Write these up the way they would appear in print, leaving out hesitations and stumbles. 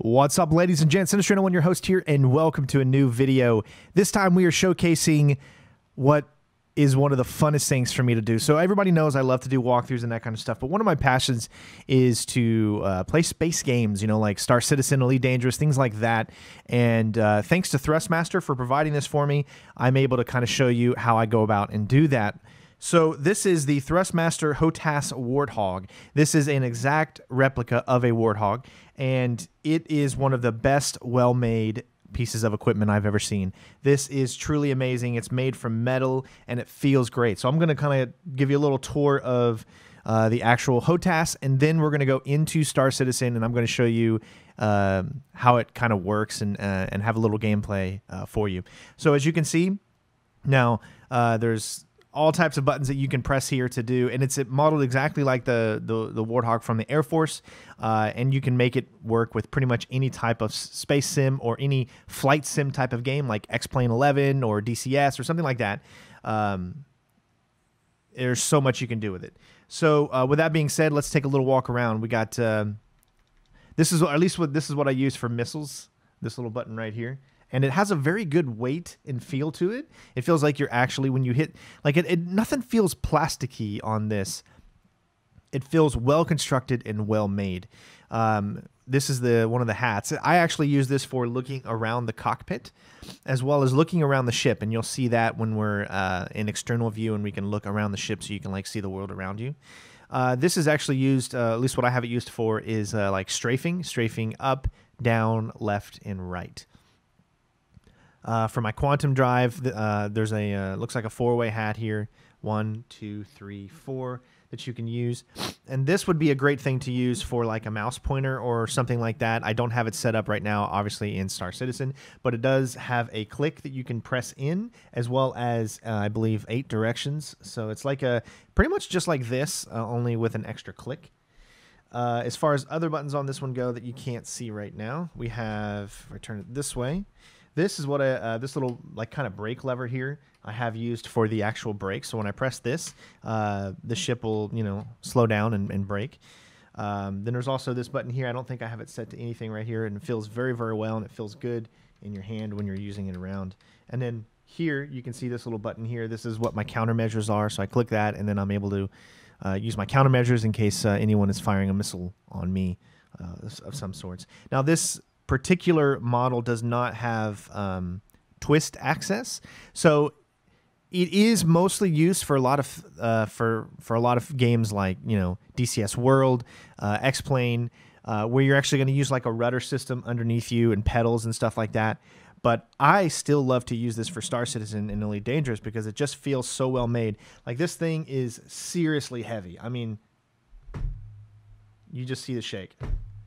What's up, ladies and gents? Sinistrino1, your host here, and welcome to a new video. This time we are showcasing what is one of the funnest things for me to do. So everybody knows I love to do walkthroughs and that kind of stuff, but one of my passions is to play space games, you know, like Star Citizen, Elite Dangerous, things like that. And thanks to Thrustmaster for providing this for me, I'm able to kind of show you how I go about and do that. So this is the Thrustmaster Hotas Warthog. This is an exact replica of a Warthog, and it is one of the best well-made pieces of equipment I've ever seen. This is truly amazing. It's made from metal, and it feels great. So I'm going to kind of give you a little tour of the actual Hotas, and then we're going to go into Star Citizen, and I'm going to show you how it kind of works and have a little gameplay for you. So as you can see, now there's all types of buttons that you can press here to do, and it's modeled exactly like the Warthog from the Air Force, and you can make it work with pretty much any type of space sim or any flight sim type of game like X-Plane 11 or DCS or something like that. There's so much you can do with it. So with that being said, let's take a little walk around. We got this is what I use for missiles, this little button right here. And it has a very good weight and feel to it. It feels like you're actually, when you hit, like nothing feels plasticky on this. It feels well constructed and well made. This is one of the hats. I actually use this for looking around the cockpit as well as looking around the ship. And you'll see that when we're in external view and we can look around the ship so you can like see the world around you. This is actually used, at least what I have it used for is like strafing up, down, left, and right. For my quantum drive, there's a looks like a four-way hat here, 1, 2, 3, 4 that you can use, and this would be a great thing to use for like a mouse pointer or something like that. I don't have it set up right now, obviously in Star Citizen, but it does have a click that you can press in, as well as I believe 8 directions. So it's like a pretty much just like this, only with an extra click. As far as other buttons on this one go that you can't see right now, we have. If I turn it this way. This is what this little like kind of brake lever here I have used for the actual brake. So when I press this, the ship will, you know, slow down and brake. Then there's also this button here. I don't think I have it set to anything right here, and it feels very, very well, and it feels good in your hand when you're using it around. And then here you can see this little button here. This is what my countermeasures are. So I click that, and then I'm able to use my countermeasures in case anyone is firing a missile on me of some sorts. Now this particular model does not have twist access, so it is mostly used for a lot of for a lot of games like, you know, DCS World, X-Plane, where you're actually going to use like a rudder system underneath you and pedals and stuff like that. But I still love to use this for Star Citizen and Elite Dangerous because it just feels so well made. Like this thing is seriously heavy. I mean, you just see the shake.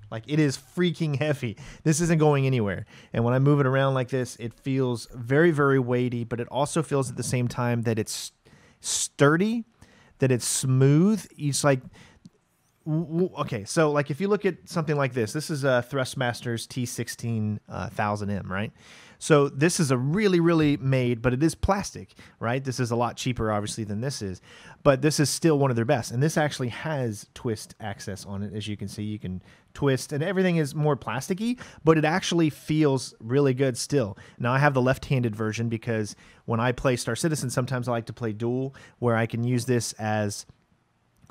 Like, it is freaking heavy. This isn't going anywhere. And when I move it around like this, it feels very, very weighty, but it also feels at the same time that it's sturdy, that it's smooth. It's like, okay, so like if you look at something like this, this is a Thrustmaster's T16000M, right? So this is a really, really made, but it is plastic, right? This is a lot cheaper, obviously, than this is, but this is still one of their best. And this actually has twist access on it. As you can see, you can twist, and everything is more plasticky, but it actually feels really good still. Now, I have the left-handed version because when I play Star Citizen, sometimes I like to play dual, where I can use this as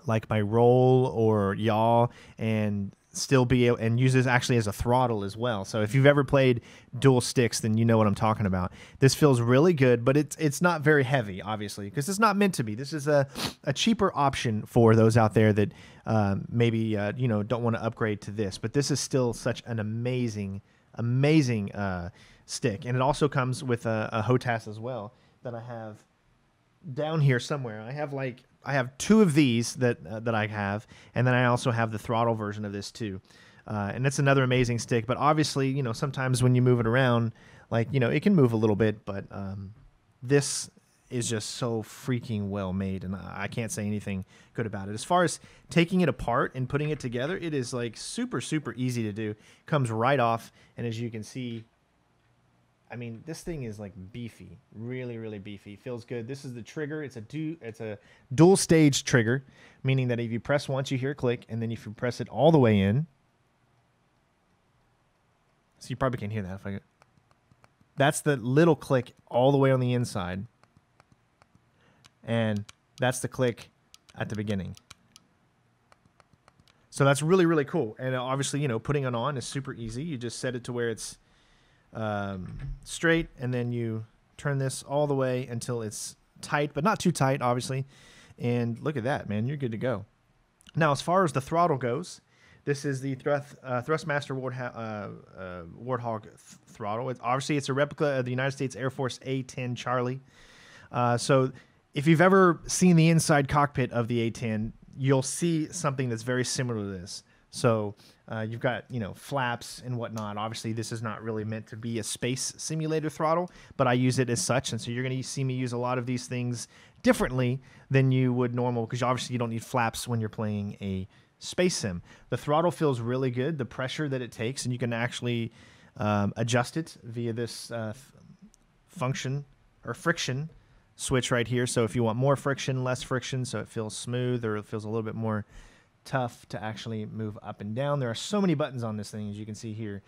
like my roll or yaw and still be able, and use this actually as a throttle as well. So if you've ever played dual sticks, then you know what I'm talking about. This feels really good, but it's not very heavy, obviously, because it's not meant to be. This is a cheaper option for those out there that maybe you know, don't want to upgrade to this. But this is still such an amazing stick, and it also comes with a Hotas as well that I have down here somewhere. I have 2 of these that I have, and then I also have the throttle version of this too, and that's another amazing stick. But obviously, you know, sometimes when you move it around, like, you know, it can move a little bit, but this is just so freaking well made, and I can't say anything good about it. As far as taking it apart and putting it together, it is like super, super easy to do. It comes right off, and as you can see, I mean, this thing is like beefy, really, really beefy. Feels good. This is the trigger. It's a dual stage trigger, meaning that if you press once, you hear a click, and then if you press it all the way in, So you probably can't hear that. If I could. That's the little click all the way on the inside. And that's the click at the beginning. So that's really, really cool. And obviously, you know, putting it on is super easy. You just set it to where it's straight, and then you turn this all the way until it's tight, but not too tight, obviously. And look at that, man. You're good to go. Now, as far as the throttle goes, this is the Thrustmaster Warthog throttle. It's, obviously, it's a replica of the United States Air Force A-10 Charlie. So if you've ever seen the inside cockpit of the A-10, you'll see something that's very similar to this. So you've got, you know, flaps and whatnot. Obviously, this is not really meant to be a space simulator throttle, but I use it as such. And so you're going to see me use a lot of these things differently than you would normal, because obviously you don't need flaps when you're playing a space sim. The throttle feels really good, the pressure that it takes, and you can actually adjust it via this function or friction switch right here. So if you want more friction, less friction, so it feels smooth or it feels a little bit more tough to actually move up and down. There are so many buttons on this thing, as you can see here.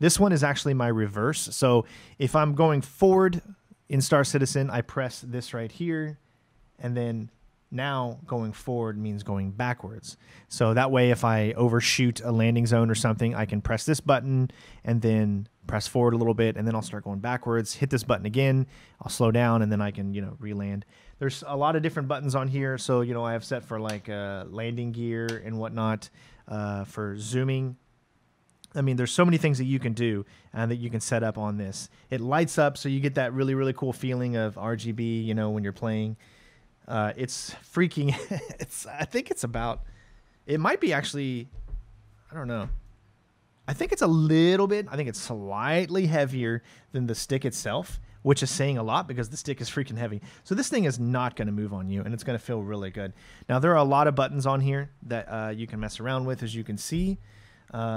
This one is actually my reverse. So if I'm going forward in Star Citizen, I press this right here, and then now going forward means going backwards. So that way, if I overshoot a landing zone or something, I can press this button and then press forward a little bit, and then I'll start going backwards, hit this button again, I'll slow down, and then I can, you know, re-land. There's a lot of different buttons on here. So, you know, I have set for like landing gear and whatnot, for zooming. I mean, there's so many things that you can do and that you can set up on this. It lights up, so you get that really, really cool feeling of RGB, you know, when you're playing. It's freaking, I think it's about, it might be actually, I don't know. I think it's a little bit, I think it's slightly heavier than the stick itself, which is saying a lot because the stick is freaking heavy. So this thing is not going to move on you, and it's going to feel really good. Now, there are a lot of buttons on here that you can mess around with, as you can see. And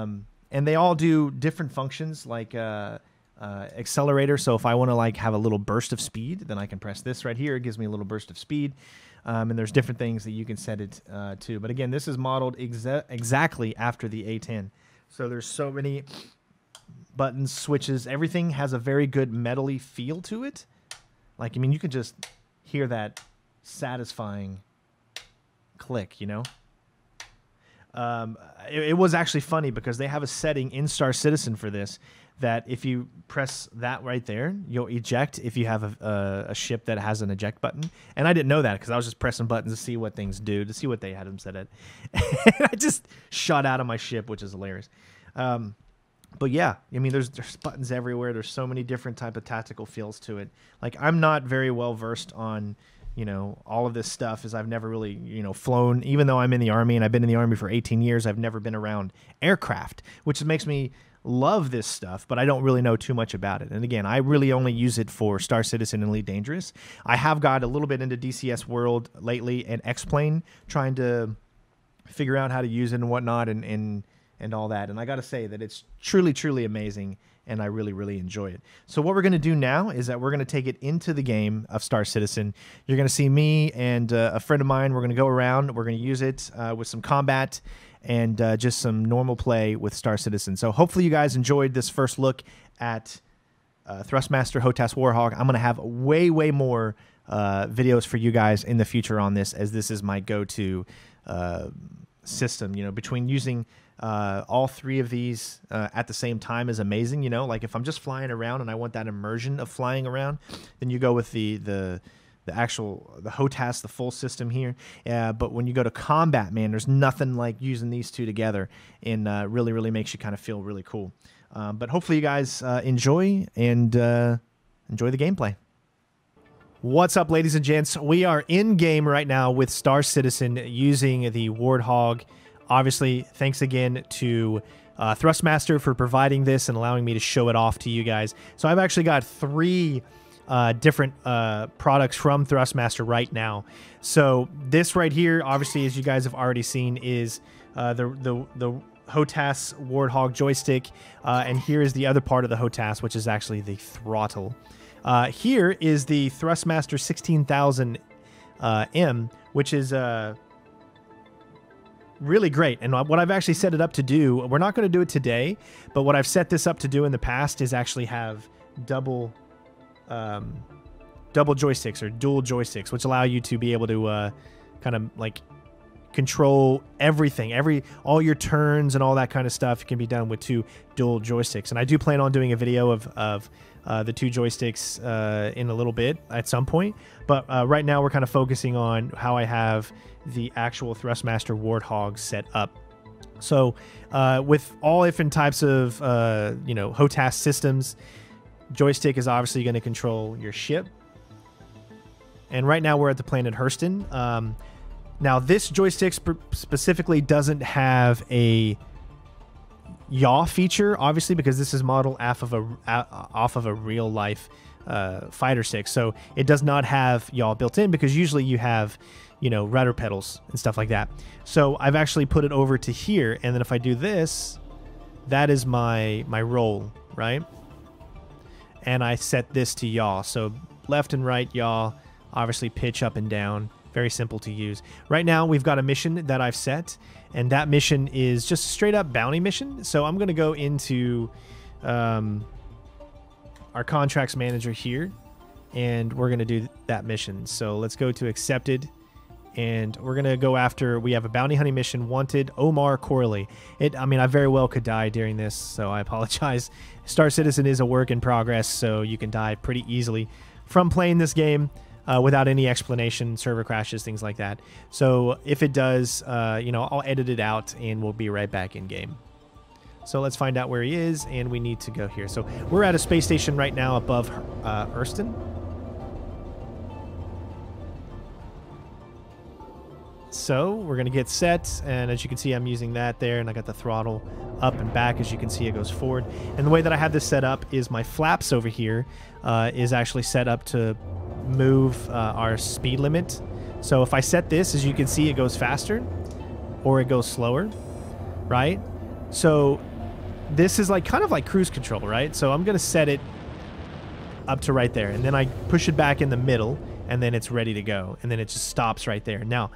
they all do different functions, like accelerator. So if I want to like have a little burst of speed, then I can press this right here. It gives me a little burst of speed. And there's different things that you can set it to. But again, this is modeled exactly after the A-10. So there's so many buttons, switches. Everything has a very good metally feel to it. Like, I mean, you can just hear that satisfying click, you know? It was actually funny because they have a setting in Star Citizen for this that if you press that right there, you'll eject if you have a ship that has an eject button. And I didn't know that because I was just pressing buttons to see what things do, to see what they had them set at. And I just shot out of my ship, which is hilarious. But yeah, I mean, there's buttons everywhere. There's so many different type of tactical feels to it. Like, I'm not very well versed on, you know, all of this stuff, is I've never really, you know, flown, even though I'm in the Army and I've been in the Army for 18 years, I've never been around aircraft, which makes me love this stuff, but I don't really know too much about it. And again, I really only use it for Star Citizen and Elite Dangerous. I have got a little bit into DCS World lately and X-Plane, trying to figure out how to use it and whatnot and all that. And I got to say that it's truly, truly amazing, and I really, really enjoy it. So what we're going to do now is that we're going to take it into the game of Star Citizen. You're going to see me and a friend of mine. We're going to go around. We're going to use it with some combat and just some normal play with Star Citizen. So hopefully you guys enjoyed this first look at Thrustmaster Hotas Warthog. I'm going to have way, way more videos for you guys in the future on this, as this is my go-to system. You know, between using all three of these at the same time is amazing. You know, like if I'm just flying around and I want that immersion of flying around, then you go with the HOTAS, the full system here. But when you go to combat, man, there's nothing like using these two together, and really, really makes you kind of feel really cool. But hopefully you guys enjoy, and enjoy the gameplay. What's up, ladies and gents? We are in game right now with Star Citizen using the Warthog. Obviously, thanks again to Thrustmaster for providing this and allowing me to show it off to you guys. So I've actually got three different products from Thrustmaster right now. So this right here, obviously, as you guys have already seen, is the HOTAS Warthog joystick. And here is the other part of the HOTAS, which is actually the throttle. Here is the Thrustmaster 16000M, which is really great. And what I've actually set it up to do, we're not going to do it today, but what I've set this up to do in the past is actually have double double joysticks or dual joysticks, which allow you to be able to kind of like control everything, all your turns and all that kind of stuff can be done with two dual joysticks. And I do plan on doing a video of the two joysticks in a little bit at some point, but right now we're kind of focusing on how I have the actual Thrustmaster Warthog set up. So with all different types of you know, HOTAS systems, joystick is obviously going to control your ship, and right now we're at the planet Hurston. Now this joystick specifically doesn't have a yaw feature, obviously, because this is modeled off of a real life fighter stick, so it does not have yaw built in, because usually you have, you know, rudder pedals and stuff like that. So I've actually put it over to here, and then if I do this, that is my roll, right? And I set this to yaw, so left and right yaw, obviously pitch up and down. Very simple to use. Right now we've got a mission that I've set, and that mission is just straight up bounty mission. So I'm gonna go into our contracts manager here, and we're gonna do that mission. So let's go to accepted, and we're gonna go after, we have a bounty hunting mission, wanted Omar Corley. I mean, I very well could die during this, so I apologize. Star Citizen is a work in progress, so you can die pretty easily from playing this game. Without any explanation, server crashes, things like that. So if it does, you know, I'll edit it out and we'll be right back in game. So let's find out where he is, and we need to go here. So we're at a space station right now above Hurston. So we're going to get set, and as you can see, I'm using that there, and I got the throttle up and back. As you can see, it goes forward. And the way that I have this set up is my flaps over here is actually set up to move our speed limit. So if I set this, as you can see, it goes faster or it goes slower, right? So this is like kind of like cruise control, right? So I'm going to set it up to right there, and then I push it back in the middle, and then it's ready to go, and then it just stops right there. Now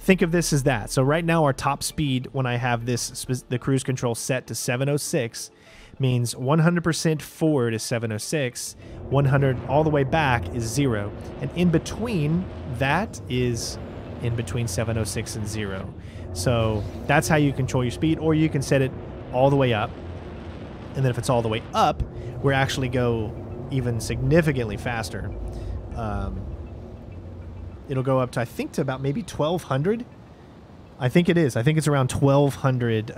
think of this as that. So right now our top speed, when I have this, the cruise control set to 706, means 100% forward is 706, 100 all the way back is 0, and in between that is in between 706 and 0. So that's how you control your speed, or you can set it all the way up, and then if it's all the way up, we're actually go even significantly faster. It'll go up to, I think, to about maybe 1200. I think it is. I think it's around 1,200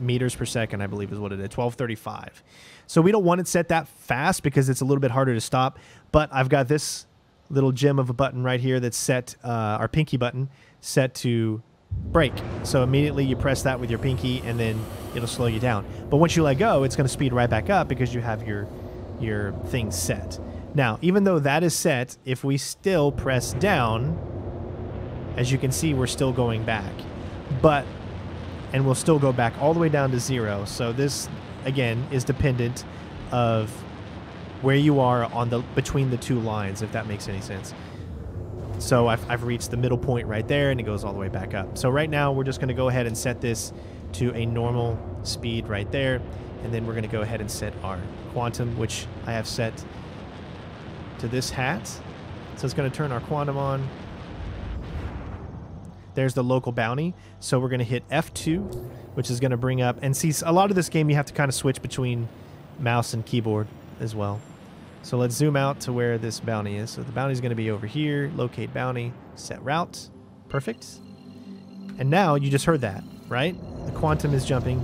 meters per second, I believe is what it is, 1,235. So we don't want it set that fast because it's a little bit harder to stop. But I've got this little gem of a button right here that's set, our pinky button, set to brake. So immediately you press that with your pinky, and then it'll slow you down. But once you let go, it's going to speed right back up because you have your thing set. Now, even though that is set, if we still press down, as you can see, we're still going back, and we'll still go back all the way down to 0. So this, again, is dependent of where you are on the between the two lines, if that makes any sense. So I've reached the middle point right there, and it goes all the way back up. So right now, we're just going to go ahead and set this to a normal speed right there, and then we're going to go ahead and set our quantum, which I have set to this hat. So it's going to turn our quantum on. There's the local bounty. So we're going to hit F2, which is going to bring up, and see, a lot of this game you have to kind of switch between mouse and keyboard as well. So let's zoom out to where this bounty is. So the bounty is going to be over here. Locate bounty, set route. Perfect. And now you just heard that, right? The quantum is jumping,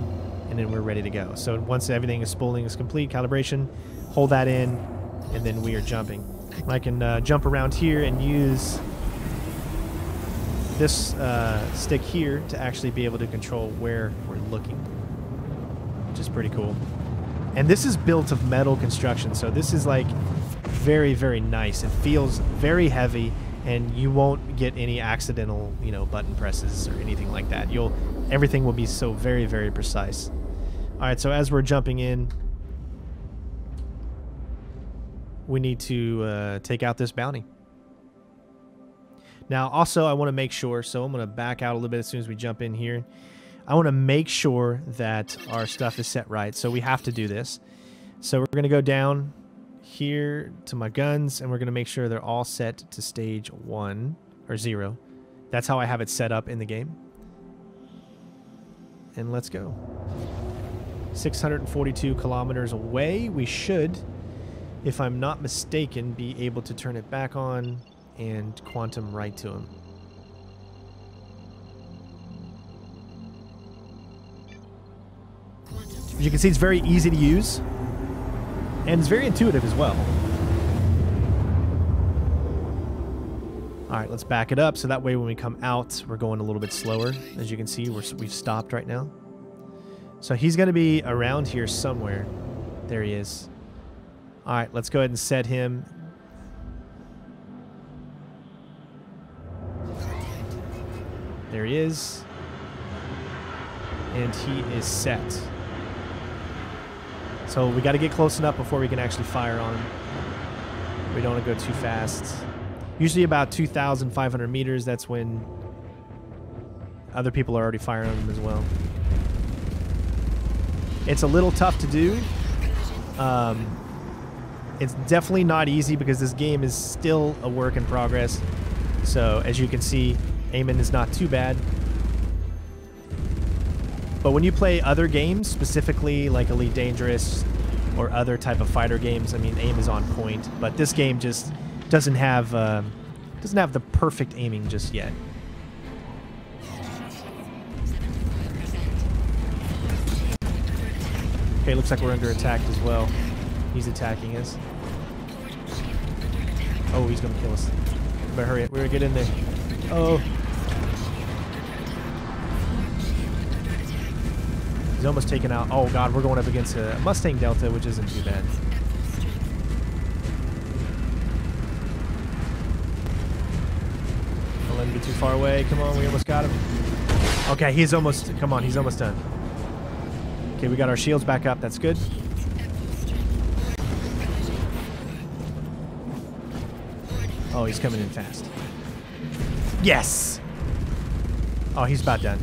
and then we're ready to go. So once everything is spooling is complete, calibration, hold that in, and then we are jumping. And I can jump around here and use this stick here to actually be able to control where we're looking, which is pretty cool. And this is built of metal construction, so this is like very, very nice. It feels very heavy, and you won't get any accidental, you know, button presses or anything like that. Everything will be so very, very precise. All right, so as we're jumping in, we need to take out this bounty. Now, also, I want to make sure, so I'm going to back out a little bit as soon as we jump in here. I want to make sure that our stuff is set right, so we have to do this. So we're going to go down here to my guns, and we're going to make sure they're all set to stage 1 or 0. That's how I have it set up in the game. And let's go. 642 kilometers away. We should, if I'm not mistaken, be able to turn it back on and quantum right to him. As you can see, it's very easy to use, and it's very intuitive as well. All right, let's back it up, so that way when we come out, we're going a little bit slower. As you can see, we've stopped right now. So he's going to be around here somewhere. There he is. All right, let's go ahead and set him. There he is. And he is set. So we got to get close enough before we can actually fire on him. We don't want to go too fast. Usually about 2,500 meters, that's when other people are already firing on them as well. It's a little tough to do. It's definitely not easy because this game is still a work in progress. So as you can see, aiming is not too bad. But when you play other games, specifically like Elite Dangerous or other type of fighter games, I mean, aim is on point. But this game just doesn't have the perfect aiming just yet. Okay, looks like we're under attack as well. He's attacking us. Oh, he's gonna kill us. But hurry up, we're gonna get in there. Oh. He's almost taken out. Oh god, we're going up against a Mustang Delta, which isn't too bad. Don't let him get too far away. Come on, we almost got him. Okay, he's almost, come on, he's almost done. Okay, we got our shields back up. That's good. Oh, he's coming in fast. Yes! Oh, he's about done.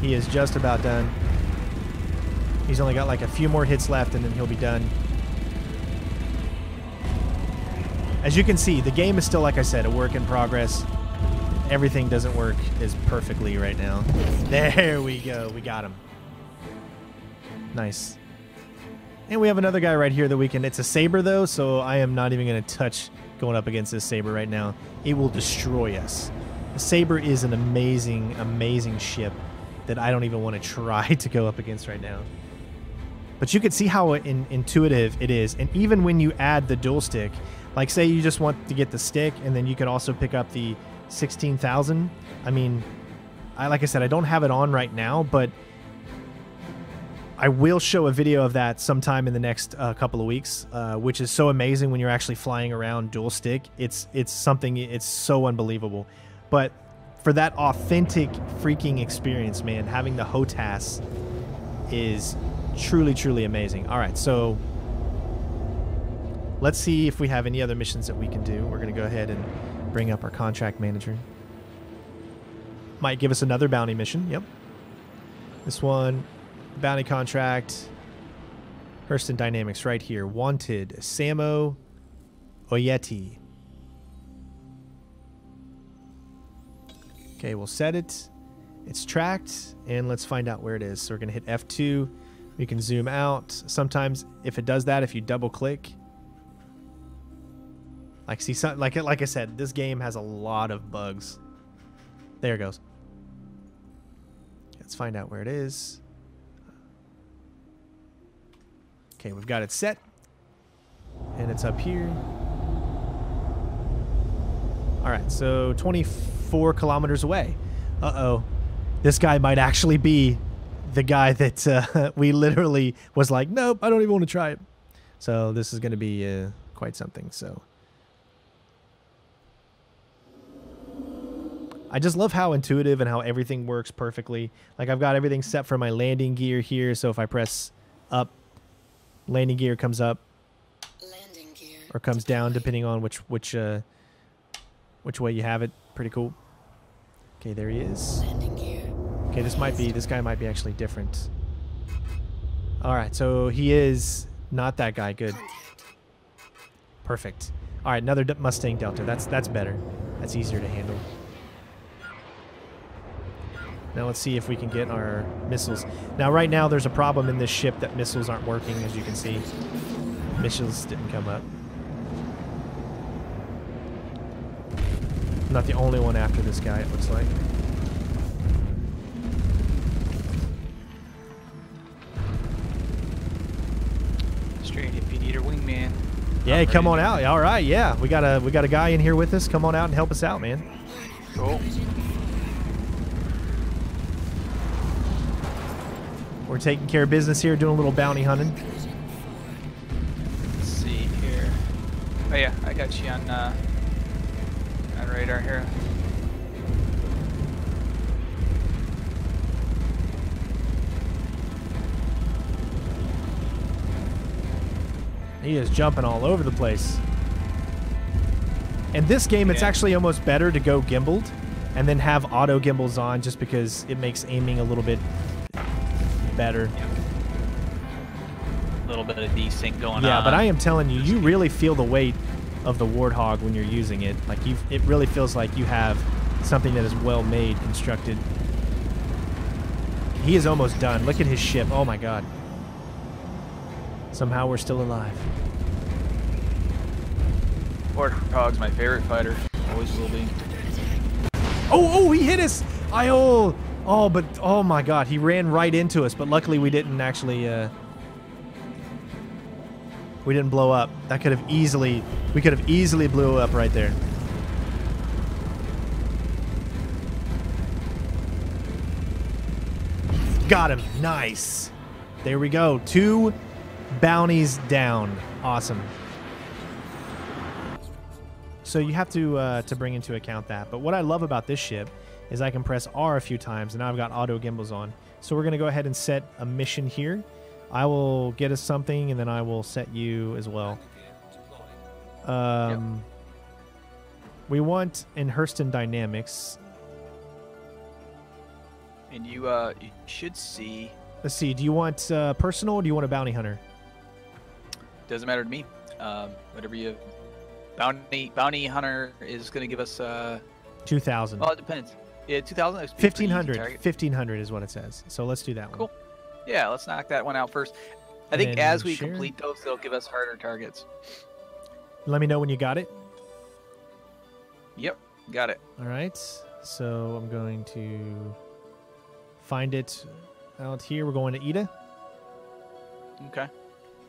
He is just about done. He's only got like a few more hits left and then he'll be done. As you can see, the game is still, like I said, a work in progress. Everything doesn't work as perfectly right now. There we go. We got him. Nice. And we have another guy right here that we can... It's a saber, though, so I am not even going to touch going up against this saber right now. It will destroy us. The saber is an amazing, amazing ship that I don't even want to try to go up against right now. But you can see how intuitive it is. And even when you add the dual stick... Like, say you just want to get the stick, and then you could also pick up the 16,000. I mean, like I said, I don't have it on right now, but I will show a video of that sometime in the next couple of weeks, which is so amazing when you're actually flying around dual stick. It's something, it's so unbelievable. But for that authentic freaking experience, man, having the HOTAS is truly, truly amazing. All right, so... Let's see if we have any other missions that we can do. We're going to go ahead and bring up our contract manager. Might give us another bounty mission. Yep. This one, bounty contract, Hurston Dynamics right here. Wanted, Samo Oyeti. Okay, we'll set it. It's tracked, and let's find out where it is. So we're going to hit F2. We can zoom out. Sometimes if it does that, if you double click... Like, see, like I said, this game has a lot of bugs. There it goes. Let's find out where it is. Okay, we've got it set. And it's up here. Alright, so 24 kilometers away. Uh-oh. This guy might actually be the guy that we literally was like, nope, I don't even want to try it. So this is going to be quite something, so... I just love how intuitive and how everything works perfectly. Like, I've got everything set for my landing gear here, so if I press up, landing gear comes up, landing gear or comes down, depending on which way you have it. Pretty cool. Okay, there he is. Landing gear. Okay, this guy might be actually different. All right, so he is not that guy. Good. Perfect. All right, another Mustang Delta. That's better. That's easier to handle. Now let's see if we can get our missiles. Now right now there's a problem in this ship that missiles aren't working, as you can see. Missiles didn't come up. I'm not the only one after this guy, it looks like. Straight if you need a wingman. Yeah, come on out. All right, yeah. We got a guy in here with us. Come on out and help us out, man. Cool. We're taking care of business here, doing a little bounty hunting. Let's see here. Oh yeah, I got you on radar here. He is jumping all over the place. In this game, it's actually almost better to go gimbaled and then have auto gimbals on, just because it makes aiming a little bit better. A little bit of desync going on. Yeah, but I am telling you, you really feel the weight of the Warthog when you're using it. Like, it really feels like you have something that is well made, constructed. He is almost done. Look at his ship. Oh my god. Somehow we're still alive. Warthog's my favorite fighter. Always will be. Oh, he hit us! But oh my god, he ran right into us, but luckily we didn't actually, we didn't blow up. That could have easily, we could have easily blew up right there. Got him, nice. There we go, 2 bounties down. Awesome. So you have to bring into account that. But what I love about this ship is I can press R a few times, and now I've got auto gimbals on. So we're going to go ahead and set a mission here. I will get us something, and then I will set you as well. We want in Hurston Dynamics. And you should see. Let's see. Do you want personal, or do you want a bounty hunter? Doesn't matter to me. Whatever you... Bounty hunter is going to give us 2,000. Well, it depends. Yeah, 2,000. 1,500. 1,500 is what it says. So let's do that one. Cool. Yeah, let's knock that one out first. I think as we complete those, they'll give us harder targets. Let me know when you got it. Yep, got it. All right. So I'm going to find it out here. We're going to Ida. Okay.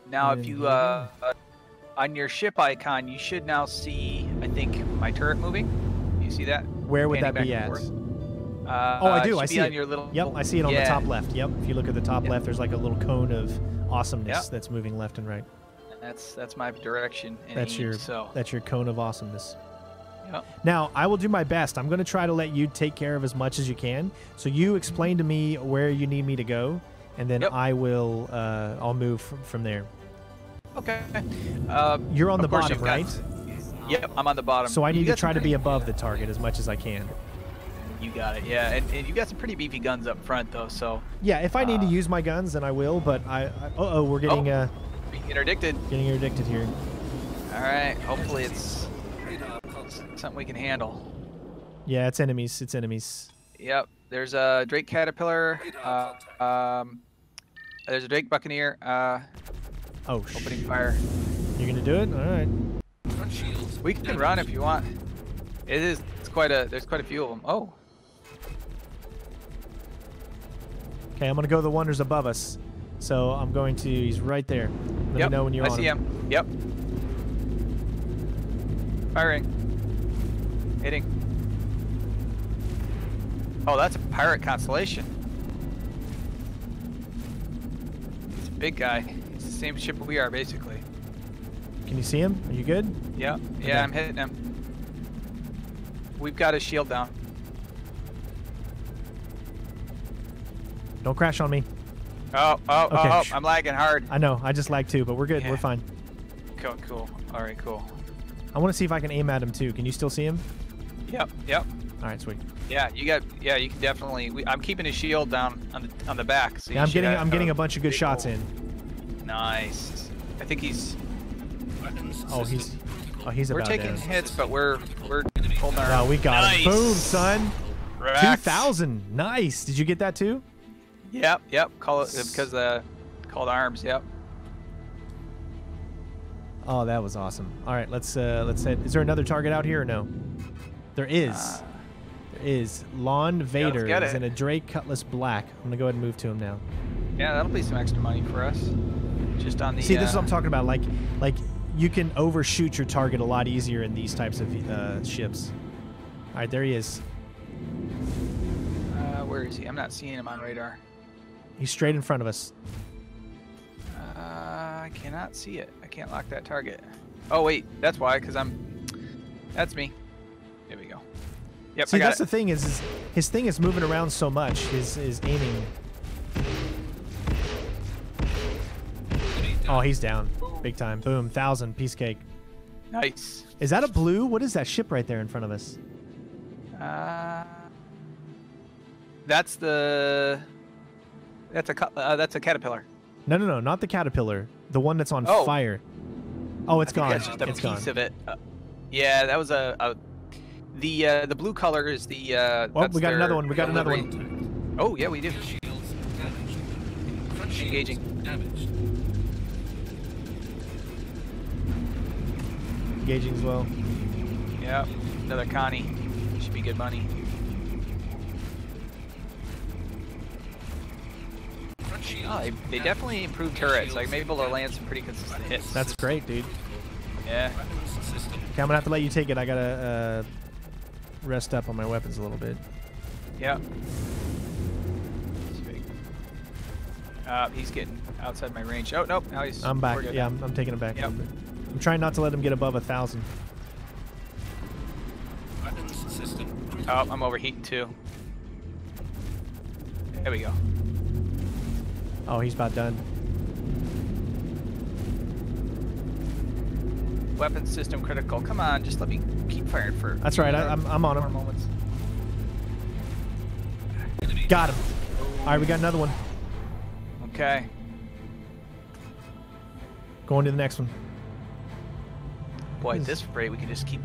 Now, if you... on your ship icon, you should now see, I think, my turret moving. Do you see that? Where would that be at? I do. I see it. Yep, I see it on the top left. Yep. If you look at the top left, there's like a little cone of awesomeness that's moving left and right. And that's my direction. That's your cone of awesomeness. Yep. Now, I will do my best. I'm going to try to let you take care of as much as you can. So you explain to me where you need me to go, and then I will. I'll move from there. Okay. You're on the bottom, right? Yep, I'm on the bottom. So I need to try to be above the target as much as I can. You got it, yeah. And you got some pretty beefy guns up front, though, so... Yeah, if I need to use my guns, then I will, but I... Uh-oh, we're getting... interdicted. Getting interdicted here. All right, hopefully it's something we can handle. Yeah, it's enemies. It's enemies. Yep, there's a Drake Caterpillar. There's a Drake Buccaneer. Oh, opening fire. You're gonna do it? All right. We can run if you want. It is. It's quite a. There's quite a few of them. Oh. Okay, I'm gonna go to the one who's above us. So I'm going to. He's right there. Let me know when you're on. I see him. Yep. Firing. Hitting. Oh, that's a pirate constellation. It's a big guy. Same ship we are, basically. Can you see him? Are you good? Yeah, okay. I'm hitting him. We've got his shield down. Don't crash on me. Oh, okay. I'm lagging hard. I know. I just lagged too, but we're good. Yeah. We're fine. Cool, cool. All right, cool. I want to see if I can aim at him too. Can you still see him? Yep, yep. All right, sweet. Yeah, you got. Yeah, you can definitely. I'm keeping his shield down on the back. So yeah, I'm getting a bunch of good shots in. Nice. I think he's. Oh, he's about dead. We're taking hits, but we're holding our. Oh, we got him. Boom, son. 2,000. Nice. Did you get that too? Yep, yep. Call it because the called arms. Yep. Oh, that was awesome. All right, let's head. Is there another target out here or no? There is. There is. Lon Vader is in a Drake Cutlass Black. I'm gonna go ahead and move to him now. Yeah, that'll be some extra money for us. Just on the. See, this is what I'm talking about. Like you can overshoot your target a lot easier in these types of ships. All right, there he is. Where is he? I'm not seeing him on radar. He's straight in front of us. I cannot see it. I can't lock that target. Oh wait, that's why, because I'm. That's me. There we go. Yep. See, that's the thing is his thing is moving around so much. His aiming. Oh, he's down, big time. Boom, 1,000 piece cake. Nice. Is that a blue? What is that ship right there in front of us? That's the. That's a Caterpillar. No, no, no, not the Caterpillar. The one that's on fire. Oh, it's gone. That's just a piece of it. Yeah, that was the blue color is the. Oh, we got another one. We got another one. Oh yeah, we do. Engaging. Engaging as well. Yeah, another Connie. Should be good money. Oh, they definitely improved turrets. Like, maybe able to land some pretty consistent hits. That's great, dude. Yeah. Okay, I'm gonna have to let you take it. I gotta rest up on my weapons a little bit. Yeah. He's getting outside my range. Oh nope, now he's. I'm back. Yeah, I'm taking him back. Yep. I'm trying not to let him get above 1,000. Oh, I'm overheating too. There we go. Oh, he's about done. Weapon system critical. Come on, just let me keep firing for. That's right. I'm on him. Moments. Got him. All right, we got another one. Okay. Going to the next one. Boy, at this rate, we can just keep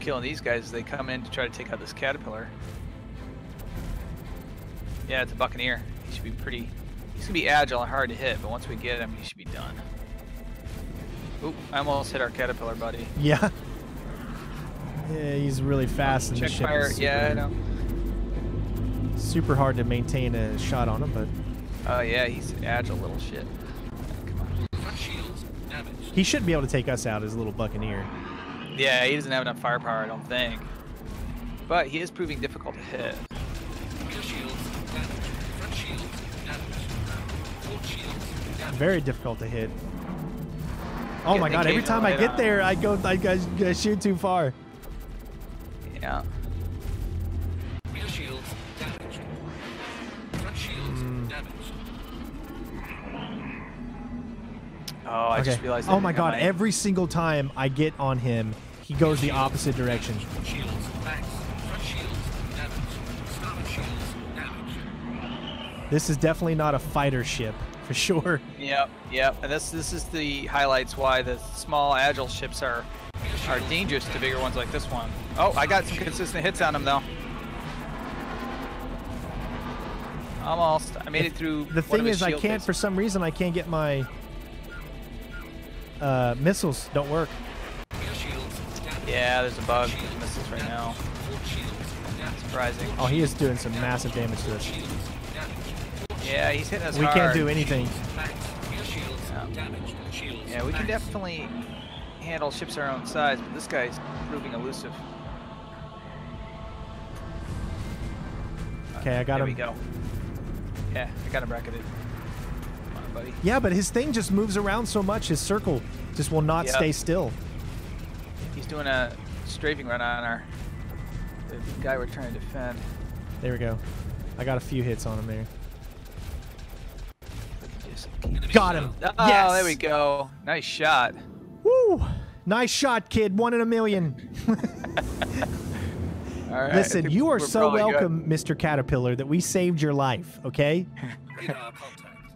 killing these guys as they come in to try to take out this Caterpillar. Yeah, it's a Buccaneer. He should be pretty. He's gonna be agile and hard to hit, but once we get him, he should be done. Oop! I almost hit our Caterpillar, buddy. Yeah. Yeah, he's really fast. Check fire. Yeah, I know. Super hard to maintain a shot on him, but. Oh yeah, he's an agile little shit. Come on. Shields damaged. He should be able to take us out as a little Buccaneer. Yeah, he doesn't have enough firepower, I don't think. But he is proving difficult to hit. Very difficult to hit. Oh my god, every time I get there, I shoot too far. Yeah. Shields damaged. Front shields damaged. Oh, I just realized. Oh my god, every single time I get on him, he goes the opposite direction. Shields back. Front shields damaged. Starboard shields damaged. This is definitely not a fighter ship. For sure. Yep, yep. And this is the highlights why the small agile ships are dangerous to bigger ones like this one. Oh, I got some consistent hits on him though. Almost. I made it through. The thing is, I can't. For some reason, I can't get my missiles. Don't work. Yeah, there's a bug with the missiles right now. Surprising. Oh, he is doing some massive damage to us. Yeah, he's hitting us hard. We can't do anything. Yeah, we can definitely handle ships our own size, but this guy's proving elusive. Okay, I got him. There we go. Yeah, I got him bracketed. Come on, buddy. Yeah, but his thing just moves around so much. His circle just will not stay still. He's doing a strafing run on the guy we're trying to defend. There we go. I got a few hits on him there. Got him. Oh, yes. There we go. Nice shot. Woo! Nice shot, kid. 1 in a million. All right. Listen, you are so welcome, good. Mr. Caterpillar, that we saved your life, okay?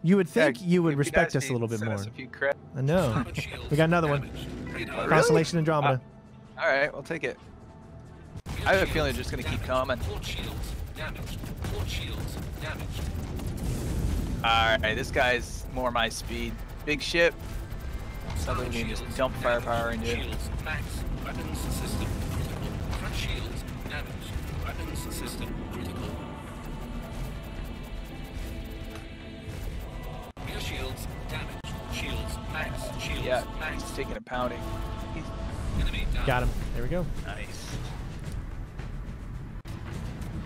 You would think you would respect us a little bit more. I know. We got another one. Oh, Constellation Andromeda. All right, we'll take it. I have a feeling they're just going to keep coming. All right, this guy's more my speed. Big ship. Something we can just dump firepower into it. Yeah, he's taking a pounding. Got him. There we go. Nice.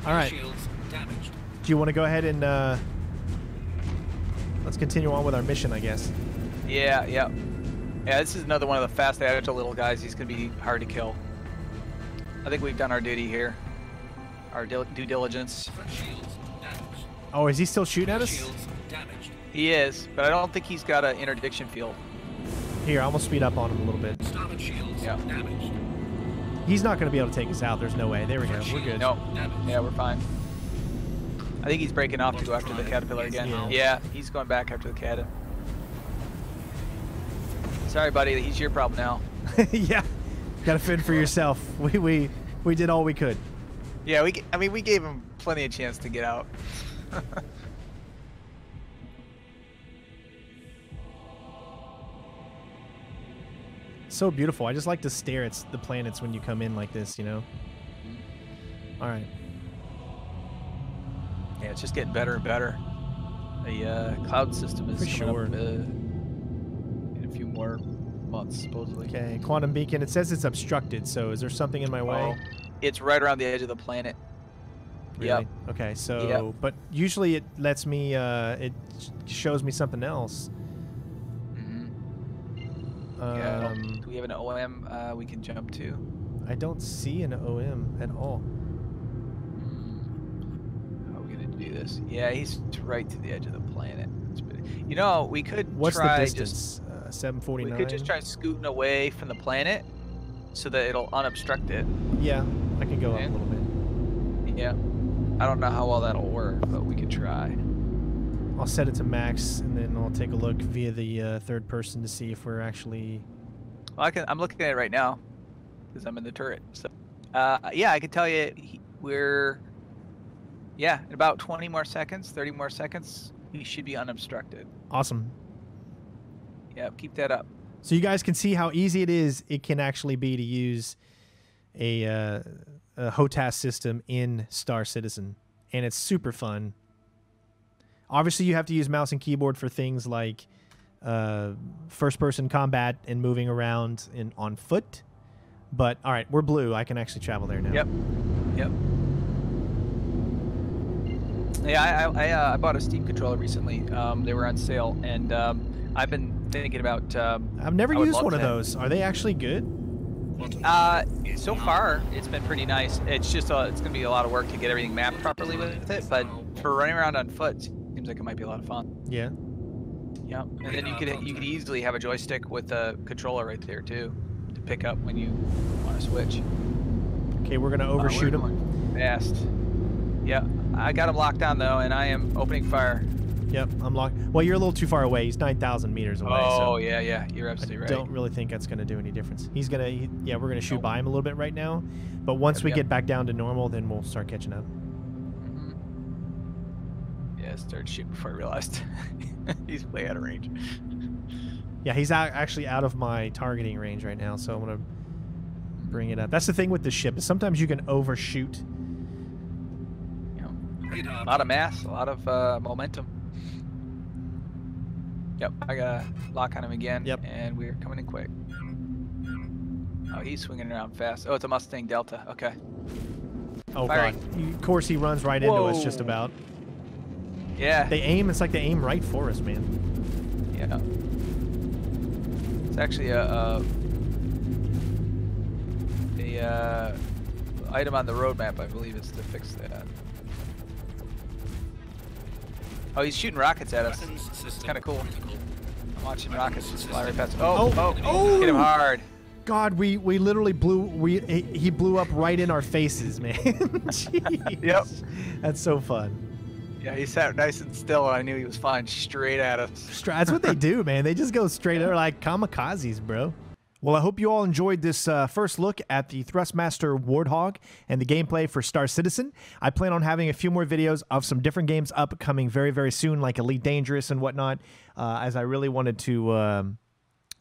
All right. Do you want to go ahead and let's continue on with our mission, I guess. Yeah, yeah. Yeah, this is another one of the fast agile little guys. He's going to be hard to kill. I think we've done our duty here. Our due diligence. Oh, is he still shooting at us? He is, but I don't think he's got an interdiction field. Here, I'm going to speed up on him a little bit. Yeah. He's not going to be able to take us out. There's no way. There we go. We're good. No. Yeah, we're fine. I think he's breaking off to go after the Caterpillar again. Yeah, yeah, he's going back after the Cat. Sorry, buddy. He's your problem now. Yeah. Got to fend for yourself. We did all we could. Yeah, I mean, we gave him plenty of chance to get out. So beautiful. I just like to stare at the planets when you come in like this, you know? All right. Yeah, it's just getting better and better. The cloud system is coming up in a few more months, supposedly. Okay, quantum beacon. It says it's obstructed, so is there something in my way? It's right around the edge of the planet. Really? Yeah. Okay, so, but usually it lets me, it shows me something else. Yeah, do we have an OM we can jump to? I don't see an OM at all. How are we going to do this? Yeah, he's right to the edge of the planet. You know, we could try the distance? Just... 749? We could just try scooting away from the planet so that it'll unobstruct it. Yeah, I can go up a little bit. Yeah. I don't know how well that'll work, but we could try. I'll set it to max, and then I'll take a look via the third person to see if we're actually... Well, I'm looking at it right now, because I'm in the turret. So, yeah, I can tell you we're... Yeah, in about 20 more seconds, 30 more seconds, we should be unobstructed. Awesome. Yeah, keep that up. So you guys can see how easy it is it can actually be to use a HOTAS system in Star Citizen, and it's super fun. Obviously, you have to use mouse and keyboard for things like first-person combat and moving around on foot. But, all right, we're blue. I can actually travel there now. Yep. Yep. Yeah, I bought a Steam controller recently. They were on sale, and I've been thinking about... I've never used one of those. Are they actually good? So far, it's been pretty nice. It's just it's going to be a lot of work to get everything mapped properly with it, but for running around on foot... Seems like it might be a lot of fun. Yeah. Yeah, and then you could easily have a joystick with a controller right there too, to pick up when you want to switch. Okay, we're gonna overshoot him. Fast. Yeah, I got him locked down though, and I am opening fire. Yep, I'm locked. Well, you're a little too far away. He's 9,000 meters away. Oh, so yeah, yeah, you're absolutely right. I don't really think that's gonna do any difference. He's gonna, yeah, we're gonna shoot by him a little bit right now, but once we get back down to normal, then we'll start catching up. Started shooting before I realized he's way out of range. Yeah, he's actually out of my targeting range right now, so I'm gonna bring it up. That's the thing with the ship, is sometimes you can overshoot. You know, a lot of mass, a lot of momentum. Yep, I gotta lock on him again. Yep, and we're coming in quick. Oh, he's swinging around fast. Oh, it's a Mustang Delta. Okay. Oh God! Of course, he runs right into us just about. Yeah. They aim, it's like they aim right for us, man. Yeah. It's actually a item on the roadmap, I believe, is to fix that. Oh, he's shooting rockets at us. It's kind of cool. Launching rockets with fly right past. Oh! Hit him hard. God, we literally blew. He blew up right in our faces, man. Jeez. Yep. That's so fun. Yeah, he sat nice and still, and I knew he was flying straight at us. That's what they do, man. They just go straight. They're like kamikazes, bro. Well, I hope you all enjoyed this first look at the Thrustmaster Warthog and the gameplay for Star Citizen. I plan on having a few more videos of some different games upcoming very, very soon, like Elite Dangerous and whatnot, as I really wanted to,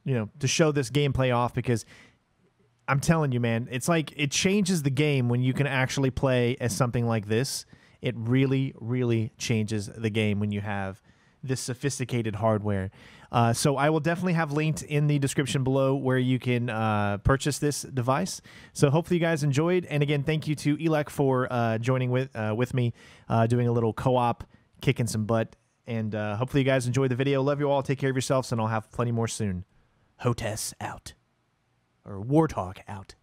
you know, to show this gameplay off, because I'm telling you, man, it's like it changes the game when you can actually play as something like this. It really, really changes the game when you have this sophisticated hardware. So I will definitely have linked in the description below where you can purchase this device. So hopefully you guys enjoyed. And again, thank you to Elec for joining with me, doing a little co-op, kicking some butt. And hopefully you guys enjoyed the video. Love you all. Take care of yourselves, and I'll have plenty more soon. HOTAS out. Or Warthog out.